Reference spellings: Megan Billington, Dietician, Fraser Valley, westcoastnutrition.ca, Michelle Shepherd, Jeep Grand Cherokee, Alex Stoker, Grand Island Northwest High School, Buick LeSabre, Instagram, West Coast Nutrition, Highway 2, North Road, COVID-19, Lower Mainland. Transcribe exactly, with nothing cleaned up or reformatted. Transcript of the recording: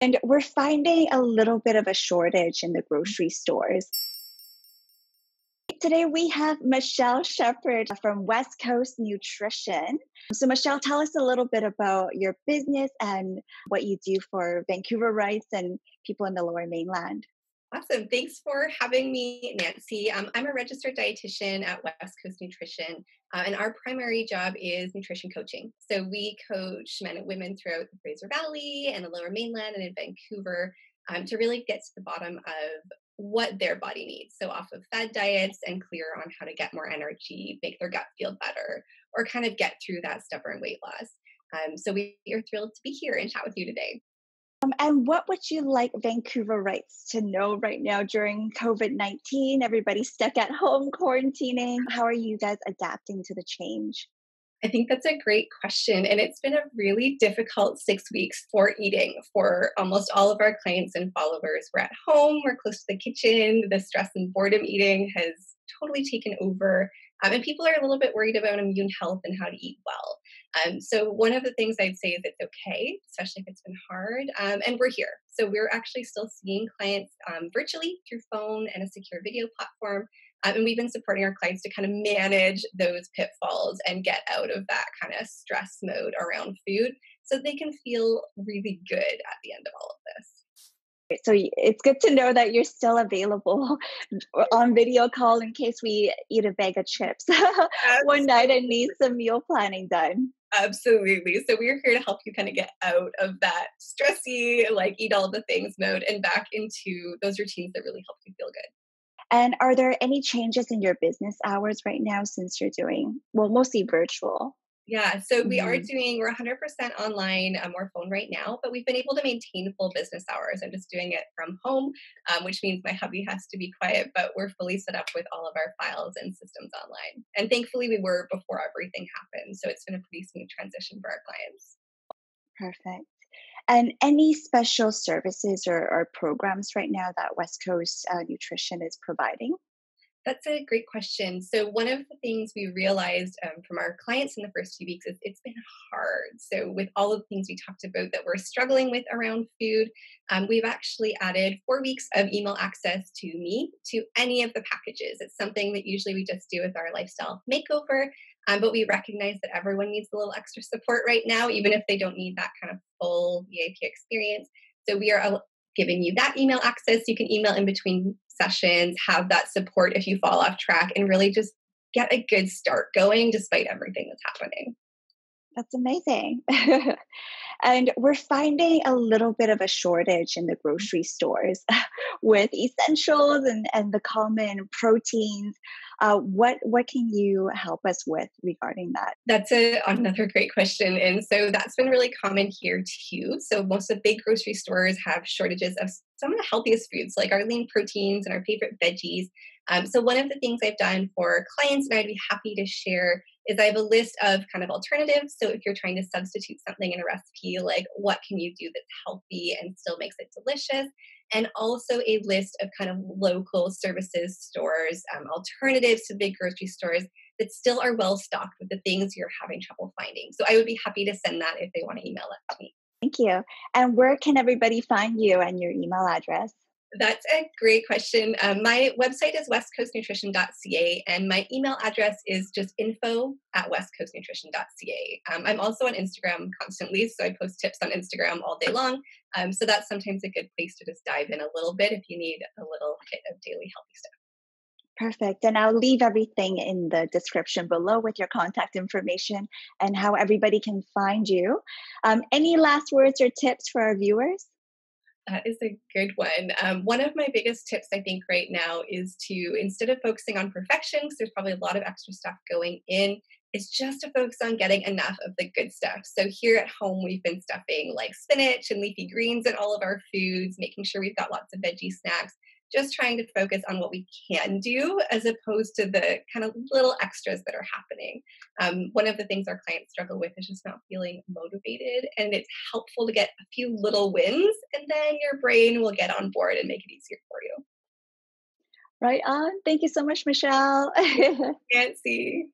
And we're finding a little bit of a shortage in the grocery stores. Today we have Michelle Shepherd from West Coast Nutrition. So Michelle, tell us a little bit about your business and what you do for Vancouverites and people in the Lower Mainland. Awesome. Thanks for having me, Nancy. Um, I'm a registered dietitian at West Coast Nutrition, uh, and our primary job is nutrition coaching. So we coach men and women throughout the Fraser Valley and the Lower Mainland and in Vancouver um, to really get to the bottom of what their body needs. So off of fad diets and clear on how to get more energy, make their gut feel better, or kind of get through that stubborn weight loss. Um, so we are thrilled to be here and chat with you today. Um, and what would you like Vancouverites to know right now during COVID nineteen? Everybody's stuck at home quarantining. How are you guys adapting to the change? I think that's a great question. And it's been a really difficult six weeks for eating for almost all of our clients and followers. We're at home, we're close to the kitchen. The stress and boredom eating has totally taken over. Um, and people are a little bit worried about immune health and how to eat well. Um, so one of the things I'd say is it's okay, especially if it's been hard. Um, and we're here. So we're actually still seeing clients um, virtually through phone and a secure video platform. Um, and we've been supporting our clients to kind of manage those pitfalls and get out of that kind of stress mode around food so they can feel really good at the end of all of this. So it's good to know that you're still available on video call in case we eat a bag of chips one night and need some meal planning done. Absolutely. So we're here to help you kind of get out of that stressy, like eat all the things mode and back into those routines that really help you feel good. And are there any changes in your business hours right now since you're doing, well, mostly virtual? Yeah, so we are doing, we're one hundred percent online, um, we're phone right now, but we've been able to maintain full business hours. I'm just doing it from home, um, which means my hubby has to be quiet, but we're fully set up with all of our files and systems online. And thankfully we were before everything happened. So it's been a pretty smooth transition for our clients. Perfect. And any special services or, or programs right now that West Coast uh, Nutrition is providing? That's a great question. So one of the things we realized um, from our clients in the first few weeks is it's been hard. So with all of the things we talked about that we're struggling with around food, um, we've actually added four weeks of email access to me to any of the packages. It's something that usually we just do with our lifestyle makeover, um, but we recognize that everyone needs a little extra support right now, even if they don't need that kind of full V I P experience. So we are giving you that email access. You can email in between sessions, have that support if you fall off track, and really just get a good start going despite everything that's happening. That's amazing. And we're finding a little bit of a shortage in the grocery stores with essentials and, and the common proteins. Uh, what what can you help us with regarding that? That's a, another great question. And so that's been really common here too. So most of the big grocery stores have shortages of some of the healthiest foods, like our lean proteins and our favorite veggies. Um, so one of the things I've done for clients, and I'd be happy to share, is I have a list of kind of alternatives. So if you're trying to substitute something in a recipe, like what can you do that's healthy and still makes it delicious? And also a list of kind of local services, stores, um, alternatives to big grocery stores that still are well stocked with the things you're having trouble finding. So I would be happy to send that if they want to email it to me. Thank you. And where can everybody find you and your email address? That's a great question. Um, my website is west coast nutrition dot c a and my email address is just info at west coast nutrition dot c a. Um, I'm also on Instagram constantly, so I post tips on Instagram all day long. Um, so that's sometimes a good place to just dive in a little bit if you need a little hit of daily healthy stuff. Perfect. And I'll leave everything in the description below with your contact information and how everybody can find you. Um, any last words or tips for our viewers? That is a good one. Um, one of my biggest tips, I think, right now is to, instead of focusing on perfection, because there's probably a lot of extra stuff going in, is just to focus on getting enough of the good stuff. So here at home, we've been stuffing like spinach and leafy greens in all of our foods, making sure we've got lots of veggie snacks, just trying to focus on what we can do as opposed to the kind of little extras that are happening. Um, one of the things our clients struggle with is just not feeling motivated, and it's helpful to get a few little wins, and then your brain will get on board and make it easier for you. Right on. Thank you so much, Michelle. Nancy.